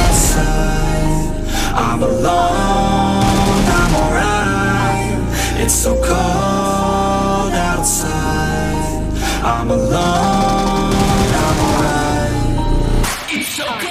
outside, I'm alone, I'm alright. It's so cold outside, I'm alone, I'm alright. It's okay.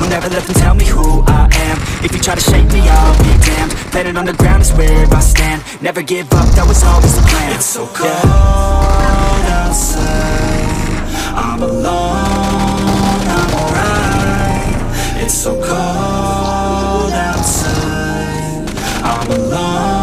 Will never let them tell me who I am. If you try to shake me, I'll be damned. Planet on the ground is where I stand. Never give up, that was always the plan. It's so cold outside, I'm alone, I'm alright. It's so cold outside, I'm alone.